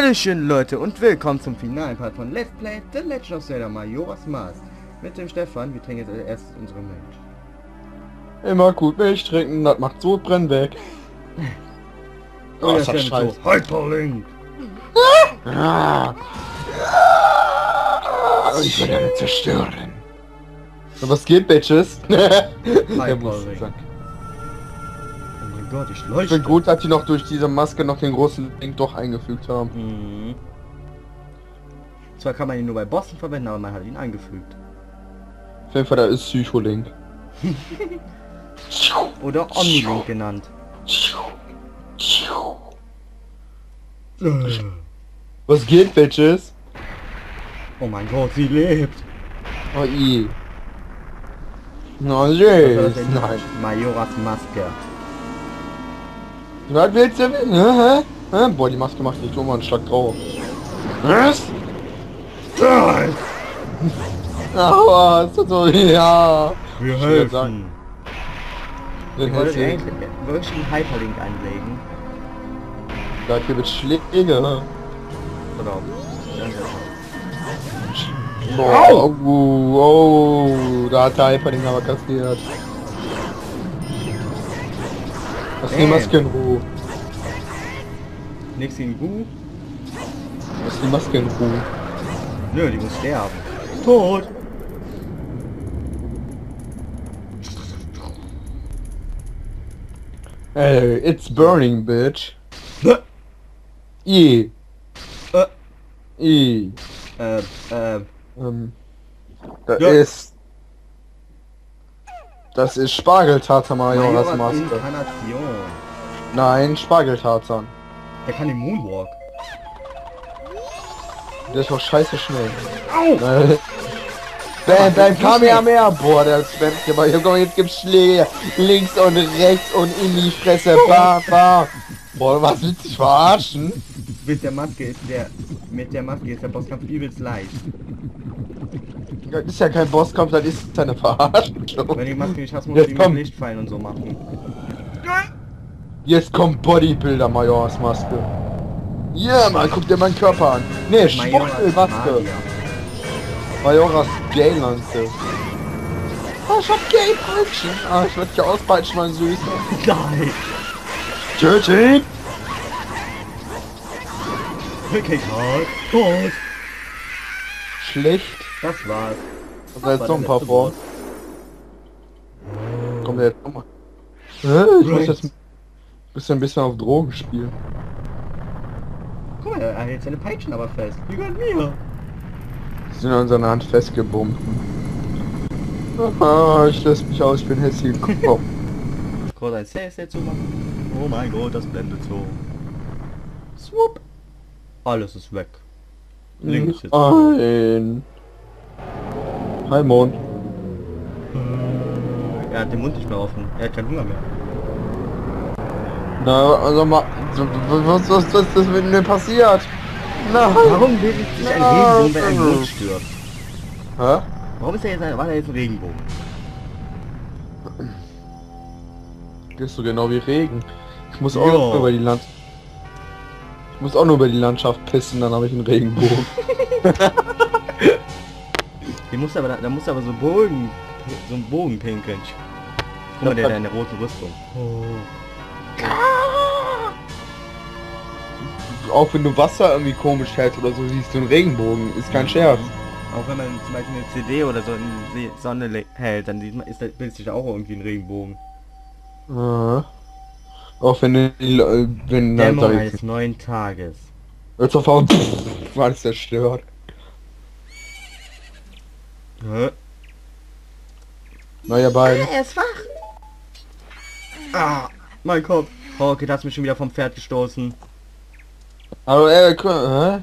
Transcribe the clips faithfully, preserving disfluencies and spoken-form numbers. Hallöchen Leute und willkommen zum finalen Part von Let's Play The Legend of Zelda Majoras Mask mit dem Stefan. Wir trinken jetzt als erstes unsere Milch. Immer gut Milch trinken, das macht so brennen weg. Oh, das ist so Hyper-Link. Ich werde alle zerstören. Aber was geht, Bitches? Hyper-Link. Oh Gott, ich leuchte. Ich finde gut, dass die noch durch diese Maske noch den großen Link doch eingefügt haben. Mhm. Zwar kann man ihn nur bei Bossen verwenden, aber man hat ihn eingefügt. Auf jeden Fall, da ist Psycho-Link. Oder Omni-Link genannt. Was geht, Bitches? Oh mein Gott, sie lebt. Oh je. Oh je. Nein. Majoras Maske. Was willst du denn? Hä? Hä? Boah, die Maske macht nicht um einen Schlag drauf. Was? Aua, ist das so? Ja. Wir ich helfen. Sagen. Wir wollten wirklich einen Hyperlink einlegen. Da gibt es Schläge. Oder? Boah, oh, oh, oh, da hat der Hyperlink aber kassiert. Das ist die Maske in Ruhe. Nix in Ruhe. Das ist die Maske in Ruhe. Nö, die muss sterben. Tot! Ey, it's burning, bitch. I. Äh. I. Äh, äh. Ähm. Da ist... Das ist Spargeltartan Majoras Maske. Nein, Spargeltartan. Der kann den Moonwalk. Der ist doch scheiße schnell. Au! Bam, bam, Kamehameha! Boah, der spammt hier mal. Komm, jetzt gibt's Schläge. Links und rechts und in die Fresse. Bah, bah. Boah, was willst du dich verarschen? Mit der Maske ist der... Mit der Maske ist der Bosskampf übelst leicht. Das ist ja kein Bosskampf, das ist deine Verarschung. Wenn ich Maske nicht hast, muss ich mit Licht fallen und so machen. Jetzt kommt Bodybuilder Majoras Maske. Ja, yeah, man, guck dir meinen Körper an. Ne, Sportmaske. Majoras Gay-Lanze. Oh, ich hab Gay-Peitschen. Ah, ich werd dich auspeitschen, mein Süßer. Nein. Töte ihn. Wirklich hart. Gut. Schlecht. Das war's. Das war jetzt noch ein paar vor. Komm jetzt nochmal. Ich muss jetzt ein bisschen, ein bisschen auf Drogen spielen. Guck mal, er hält seine Peitschen aber fest. Die gehört mir. Die sind an seiner Hand festgebombt. Ah, ich lasse mich aus, ich bin hässlich. Komm. Gott, ein Sales zu machen. Oh mein Gott, das blendet so. Swoop. Alles ist weg. Links ist ein. Hi Mond. Er hat den Mund nicht mehr offen. Er hat keinen Hunger mehr. Na, also mal... Was, was, was ist mit mir passiert? Nein. Warum will ich nicht ein Regenbogen, wenn ein Mond stirbt? Hä? Warum ist er jetzt ein... War er jetzt ein Regenbogen? Das ist so genau wie Regen. Ich muss auch jo. über die Land... Ich muss auch nur über die Landschaft pissen, dann habe ich einen Regenbogen. Der muss aber, da muss aber so Bogen, so ein Bogen pinkeln. Guck mal, der da in der roten Rüstung. Oh. Auch wenn du Wasser irgendwie komisch hältst oder so, siehst du einen Regenbogen. Ist kein Scherz. Auch wenn man zum Beispiel eine C D oder so in die Sonne hält, dann sieht man, ist, bildet sich auch irgendwie ein Regenbogen. Ja. Auch wenn du... Wenn, Dämmerung eines neuen Tages. Jetzt auf einmal... War das zerstört. Hä? Na ja, beide. Ah, er ist wach. Ah, mein Kopf. Oh, okay, da hast du mich schon wieder vom Pferd gestoßen. Aber er... Hä?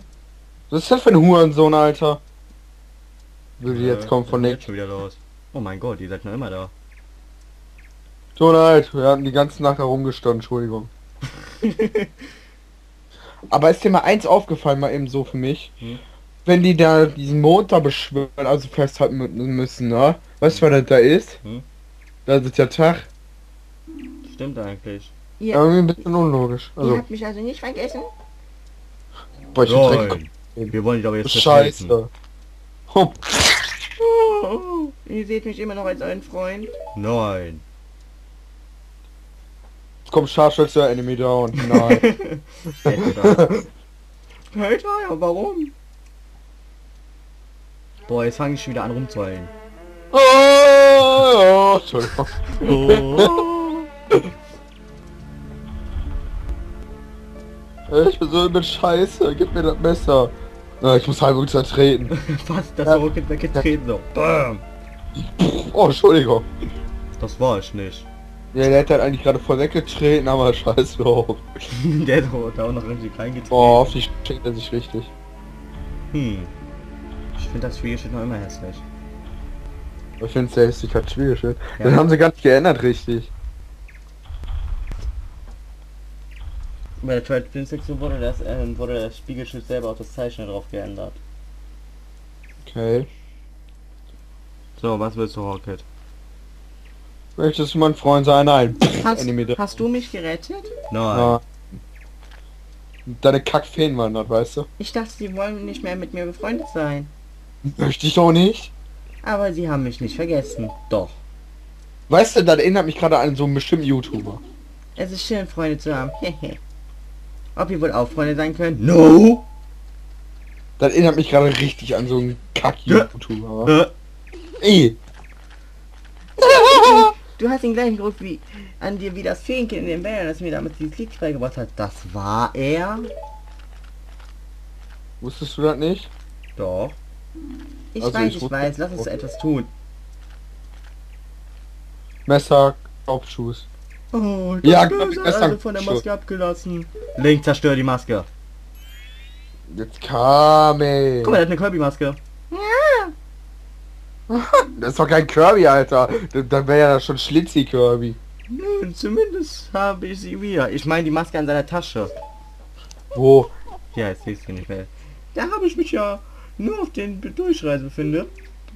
Was ist das für ein Hurensohn, Alter? Würde äh, jetzt kommen von Nick. Schon wieder los. Oh mein Gott, ihr seid noch immer da. Donald, wir hatten die ganze Nacht herumgestanden, Entschuldigung. Aber ist dir mal eins aufgefallen, mal eben so für mich? Hm? Wenn die da diesen Mond da beschwören, also festhalten müssen, ne? Weißt du, was das da ist? Hm? Da ist ja Tag. Stimmt eigentlich. Ja. Irgendwie ein bisschen unlogisch. Also. Ihr habt mich also nicht vergessen? Boah, ich Nein. Wir wollen dich aber jetzt Scheiße. Oh. Oh, ihr seht mich immer noch als einen Freund. Nein. Komm, Scharfschütze, Enemy down. Nein. Alter, ja, warum? Boah, jetzt fange ich wieder an rumzuheilen. Oh, oh, Entschuldigung. Oh, oh. Ich bin so mit Scheiße, gib mir das Messer. Na, ich muss halbwegs zertreten. Was? Das ja. Rocket weggetreten so. Bam. Oh, Entschuldigung. Das war ich nicht. Ja, der hätte halt eigentlich gerade voll weggetreten, aber scheiß drauf. Der hat auch noch irgendwie klein getreten. Boah, hoffentlich schenkt er sich richtig. Hm. Ich finde das Spielschild noch immer hässlich. Ich finde es sehr hässlich, das Spielschild. Ja. Das haben sie gar nicht geändert, richtig. Bei der Twilight Princess wurde das, äh, wurde das Spiegelschild selber auch das Zeichen drauf geändert. Okay. So, was willst du, Rocket? Möchtest du mein Freund sein? Nein. Hast, hast du mich gerettet? Nein. No. Deine Kackfeen waren dort, weißt du? Ich dachte, sie wollen nicht mehr mit mir befreundet sein. Möchte ich doch nicht. Aber sie haben mich nicht vergessen. Doch. Weißt du, das erinnert mich gerade an so einen bestimmten YouTuber. Es ist schön, Freunde zu haben. Ob ihr wohl auch Freunde sein könnt? No! Das erinnert mich gerade richtig an so einen Kack-YouTuber. Ey! Du hast den gleichen Grund wie an dir wie das Fähnchen in den Wäldern, das mir damit dieses Lied beigebracht hat. Das war er? Wusstest du das nicht? Doch. Ich also weiß, ich, ich weiß, lass uns etwas tun. Messer, Kopfschuss. Oh, das ja, Böse hat also von der Maske abgelassen. Link, zerstör die Maske. Jetzt kam ey. Guck mal, der hat eine Kirby-Maske. Ja. Das ist doch kein Kirby, Alter. Dann wäre ja schon Schlitzi Kirby. Nö, zumindest habe ich sie wieder. Ich meine die Maske an seiner Tasche. Wo? Ja, jetzt siehst du nicht mehr. Da habe ich mich ja nur auf den Durchreise befinde.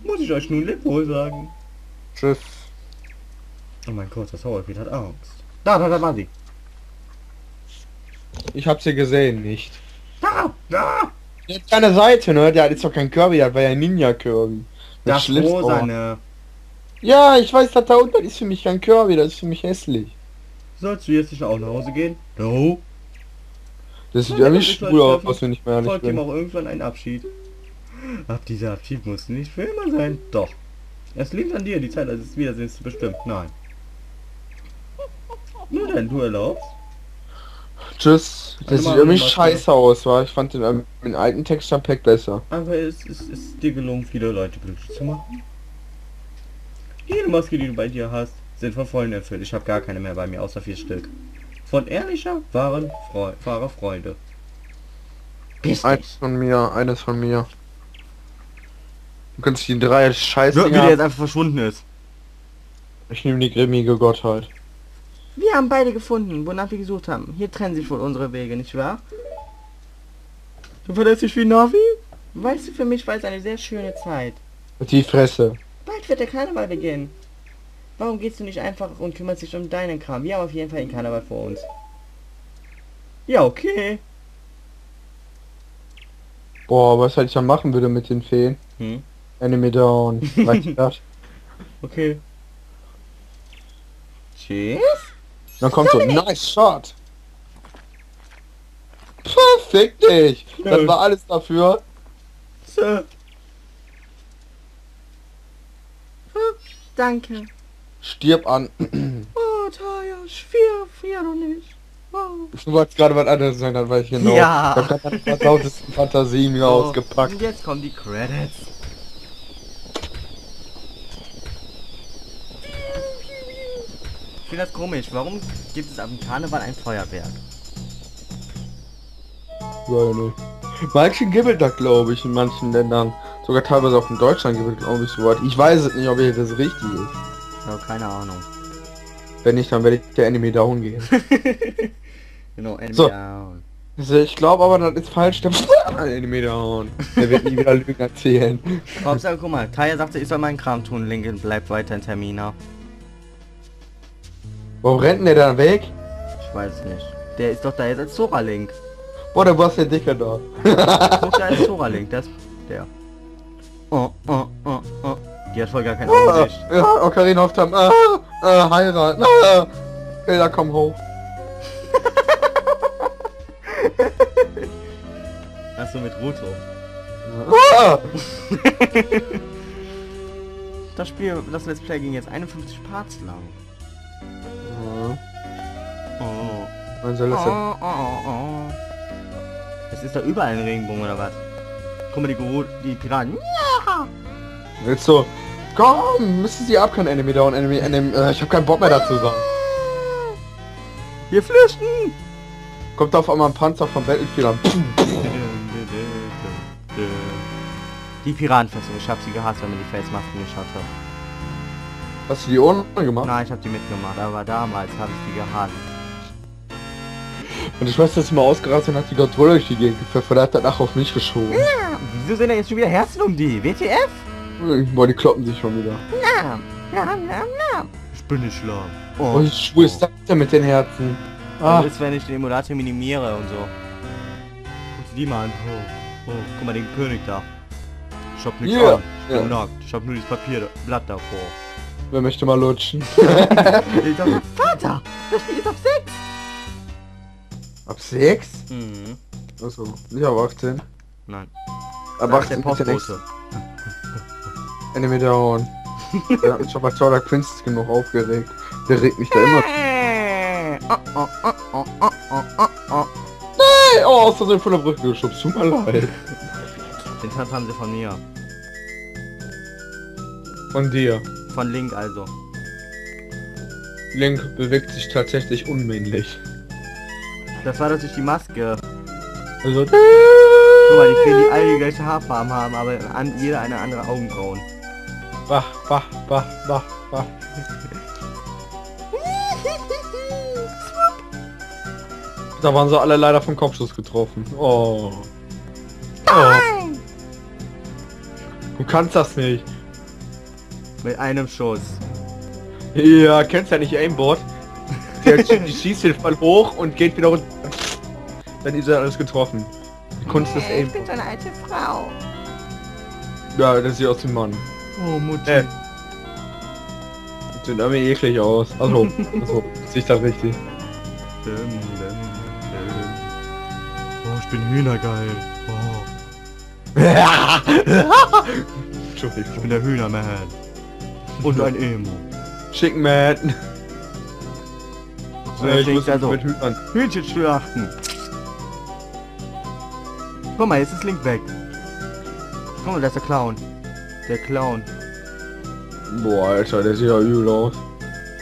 Muss ich euch nun lebwohl sagen. Tschüss. Oh mein Gott, das Horrorbild hat Angst. Da, da, da war sie. Ich hab sie gesehen, nicht. Da, da! Jetzt keine Seite, ne? Der hat jetzt doch kein Kirby, der war ja Ninja Kirby. Das rosa, ne? Ja, ich weiß, dass da unten ist für mich kein Kirby, das ist für mich hässlich. Sollst du jetzt nicht auch nach Hause gehen? No. Das sieht ja nicht schwul aus, was wir nicht mehr ehrlich sind. Folgt ihm auch irgendwann einen Abschied. Ab dieser Abschied muss nicht für immer sein. Doch. Es liegt an dir, die Zeit als es Wiedersehens zu bestimmen. Nein. Nur denn, du erlaubst. Tschüss. Das sieht irgendwie scheiße aus, war. Ich fand den, ähm, den alten Texture-Pack besser. Aber es ist, ist dir gelungen, viele Leute glücklich zu machen. Jede Maske, die du bei dir hast, sind von Freunden erfüllt. Ich habe gar keine mehr bei mir, außer vier Stück. Von ehrlicher, wahren Fre wahrer Freunde. Bist eines von mir, eines von mir. Du kannst die drei Scheiße. Wie der jetzt einfach verschwunden ist. Ich nehme die grimmige Gottheit. Wir haben beide gefunden, wonach wir gesucht haben. Hier trennen sich wohl unsere Wege, nicht wahr? Du verlässt dich wie Navi? Weißt du, für mich war es eine sehr schöne Zeit. Die Fresse. Bald wird der Karneval beginnen. Warum gehst du nicht einfach und kümmerst dich um deinen Kram? Wir haben auf jeden Fall den Karneval vor uns. Ja, okay. Boah, was halt ich dann machen würde mit den Feen? Hm? Enemy down. Okay. Tschüss. Dann kommt so, nice shot. Perfekt dich. Das war alles dafür. So. Danke. Stirb an. Oh, Taya, schwer, schwer doch nicht. Wow. Du wolltest gerade was anderes sein, dann war ich genau. Ja. Da hat man das lautesten Fantasien so, ausgepackt. Und jetzt kommen die Credits. Ich finde das komisch, warum gibt es am Karneval ein Feuerwerk? Nein. Manchen gibt das, glaube ich, in manchen Ländern. Sogar teilweise auch in Deutschland gibt es, glaube ich, so weit. Ich weiß es nicht, ob hier das richtig ist. Ja, keine Ahnung. Wenn nicht, dann werde ich der Enemy down gehen. Genau, Enemy so. Down. Also ich glaube aber, das ist falsch. Der Enemy down. Der wird nie wieder Lügen erzählen. Hauptsache, guck mal, Taya sagte, ich soll meinen Kram tun. Lincoln bleibt weiter in Termina. Warum rennt der dann weg? Ich weiß nicht. Der ist doch da jetzt als Zora Link. Boah, der Boss ist dicker da. Guck, da ist Zora Link, das ist der. Oh, oh, oh, oh. Die hat voll gar kein oh, Angesicht. Ja, Ocarina of Time. Ah, ah, heiraten. Ah, Bilder kommen hoch. Hast du mit Ruto? Ah. Das Spiel, das Let's Play ging jetzt einundfünfzig Parts lang. Oh. Oh. Man soll das ja. Oh, oh, oh. Es ist da überall ein Regenbogen oder was? Guck mal, die, Guru, die Piraten. Ja. Willst du? Komm, müssen sie ab, kein Enemy down, Enemy, Enemy. Äh, ich hab keinen Bock mehr dazu sagen. Wir flüchten! Kommt auf einmal ein Panzer vom Battlefield. Die Piratenfestung, ich hab sie gehasst, wenn man die Felsmasken nicht hatte. Hast du die ohne gemacht? Nein, ich hab die mitgemacht, aber damals habe ich die gehasst. Und ich weiß, dass ich mal ausgerastet und hat die Kontrolle durch die Gegend gepfeffert und hat danach auf mich geschoben. Ja. Wieso sind da jetzt schon wieder Herzen um die? W T F? Boah, die kloppen sich schon wieder. Na, na, na, na. Ich bin nicht schlau. Oh, oh, ich schwul ist das denn mit den Herzen? Ah. Das ist, wenn ich den Emulator minimiere und so. Guck dir die mal an. Oh, oh, guck mal den König da. Ich hab nichts yeah. an. Ich bin yeah. nackt. Ich hab nur dieses Papier, Blatt davor. Wer möchte mal lutschen? dachte, Vater, das Spiel ist ab sechs. Ab sechs? Mhm. Achso, nicht ab achtzehn. Nein. Ab achtzehn ist der Postbote. Enemy down. Der hat mich schon bei Twilight Princess genug aufgeregt. Der regt mich da immer. Oh, oh, oh, oh, oh, oh, oh. Nee! Oh, aus der von der Brücke geschubst. Tut mir leid. Den Tanz haben sie von mir. Von dir. Von Link also. Link bewegt sich tatsächlich unmännlich. Das war natürlich die Maske. Also. Guck mal, die Feen, die alle die gleiche Haarfarben haben, aber an jeder eine andere Augenbrauen. Bah, bah, bah, bah, bah. Da waren sie alle leider vom Kopfschuss getroffen. Oh. Oh. Du kannst das nicht. Mit einem Schuss. Ja, kennst ja nicht Aimboard. Der schießt den Fall hoch und geht wieder runter. Dann ist er alles getroffen. Die Kunst hey, des Aimboards. Ich bin so eine alte Frau. Ja, das sieht aus wie ein Mann. Oh, Mutti. Äh. Das sieht irgendwie eklig aus. Also, also sieht das richtig. Oh, ich bin Hühnergeil. Oh. Entschuldigung, ich bin der Hühnerman. Und ein Emo. Chicken Man. So, ich muss also mit Hühnern. Hühnchen schlachten. Guck mal, jetzt ist Link weg. Guck mal, da ist der Clown. Der Clown. Boah, Alter, der sieht ja übel aus.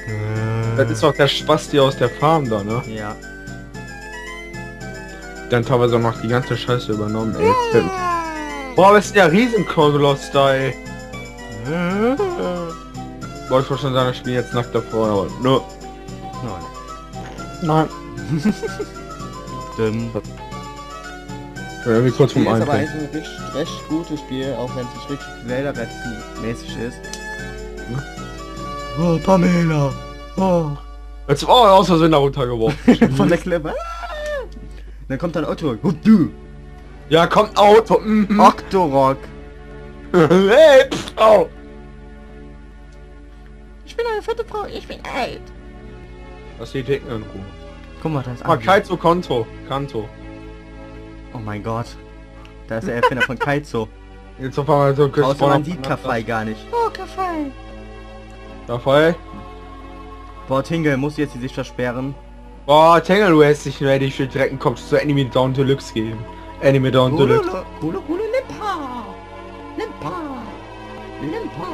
Äh. Das ist doch der Spasti aus der Farm da, ne? Ja. Dann teilweise noch die ganze Scheiße übernommen, ey. Jetzt boah, was ist der Riesenkoloss da, ey? Äh. Boah, ich wollte schon sagen, ich spiele jetzt nackt davor, aber no. Nein. Nein. Denn ja, irgendwie kurz vom Einfällen. Das ist aber ein recht, recht gutes Spiel, auch wenn es nicht richtig Zelda-mäßig ist. Hm? Oh, Pamela! Oh! Jetzt oh, aus Versehen da runtergeworfen. Von der Klippe. Dann kommt dann Octorok. Oh, du! Ja, kommt Auto! Mm-hmm. Octorok! Hey, pff, oh. Ich bin eine fette Frau, ich bin alt! Was die Gegner in Ruhe? Guck mal, da ist ein Kaizo Konto. Kanto. Oh mein Gott. Da ist der Erfinder von Kaizo. Jetzt auf einmal so kürzlich. Außer man sieht Kaffei gar nicht. Oh, Kaffei! Kaffei? Boah, Tingle, muss jetzt die Sicht versperren? Boah, Tingle, du hast dich ready für Drecken, kommst zu Enemy Down Deluxe geben. Enemy Down Deluxe. Gulu, Gulu, Limpa! Limpa! Limpa!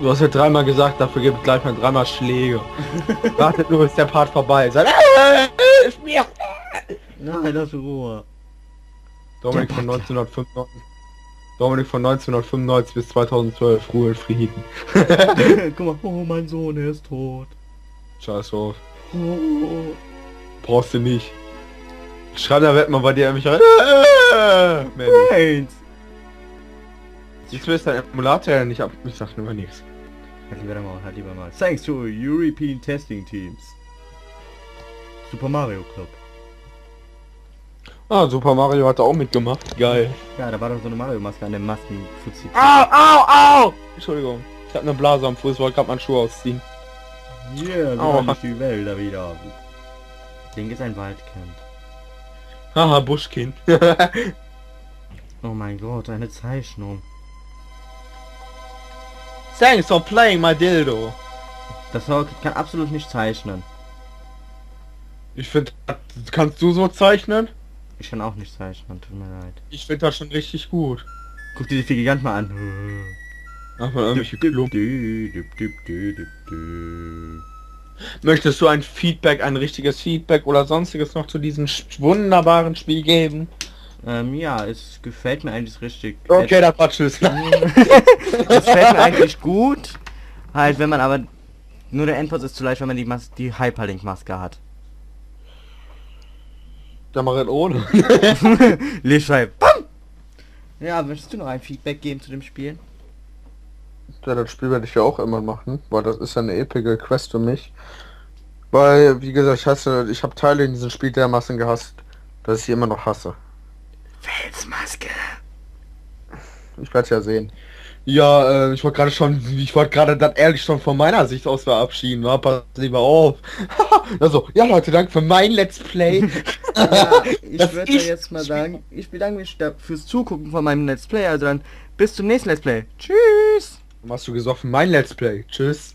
Du hast ja dreimal gesagt, dafür gibt es gleich mal dreimal Schläge. Wartet nur, bis der Part vorbei ist. Nein, lass Ruhe. Dominik von neunzehnhundertfünfundneunzig. Dominik von neunzehnhundertfünfundneunzig bis zweitausendzwölf. Ruhe in Frieden. Guck mal, oh, mein Sohn, er ist tot. Scheiß auf. Oh. Brauchst du nicht. Schreiner wird man bei dir nämlich rein. Mensch. Ich will dein Emulator ja nicht ab. Ich sag nur nichts. Halt lieber mal, halt lieber mal. Thanks to European Testing Teams. Super Mario Club. Ah, Super Mario hat da auch mitgemacht. Geil. Ja, da war doch so eine Mario-Maske an der Maskenfuzzi. Au, au, au! Entschuldigung. Ich hab eine Blase am Fuß, wollte gerade meinen Schuh ausziehen. Yeah, wir durch die Wälder wieder. Ding ist ein Waldkind. Haha, Buschkind. Oh mein Gott, eine Zeichnung. Thanks for playing my dildo. Das kann absolut nicht zeichnen. Ich finde, kannst du so zeichnen? Ich kann auch nicht zeichnen, tut mir leid. Ich finde das schon richtig gut. Guck dir die vier Gigant mal an. Ach, mal dip, dip, dip, dip, dip, dip, dip. Möchtest du ein Feedback, ein richtiges Feedback oder sonstiges noch zu diesem wunderbaren Spiel geben? Ähm, ja, es gefällt mir eigentlich richtig. Okay, das war tschüss. Es gefällt mir eigentlich gut. Halt, wenn man aber... Nur der Endboss ist zu leicht, wenn man die, Mas die Hyper-Link-Maske hat. Dann mach ich ohne. Lichtschrei. Ja, möchtest du noch ein Feedback geben zu dem Spiel? Ja, das Spiel werde ich ja auch immer machen, weil das ist ja eine epische Quest für mich. Weil, wie gesagt, ich hasse, ich habe Teile in diesem Spiel dermaßen gehasst, dass ich sie immer noch hasse. Felsmaske. Ich werde es ja sehen. Ja, äh, ich wollte gerade schon, ich wollte gerade dann ehrlich schon von meiner Sicht aus verabschieden, war passt lieber auf. Also, ja Leute, danke für mein Let's Play. Ja, ich würde jetzt mal sagen, ich bedanke mich fürs Zugucken von meinem Let's Play, also dann bis zum nächsten Let's Play. Tschüss. Hast du gesagt, mein Let's Play. Tschüss.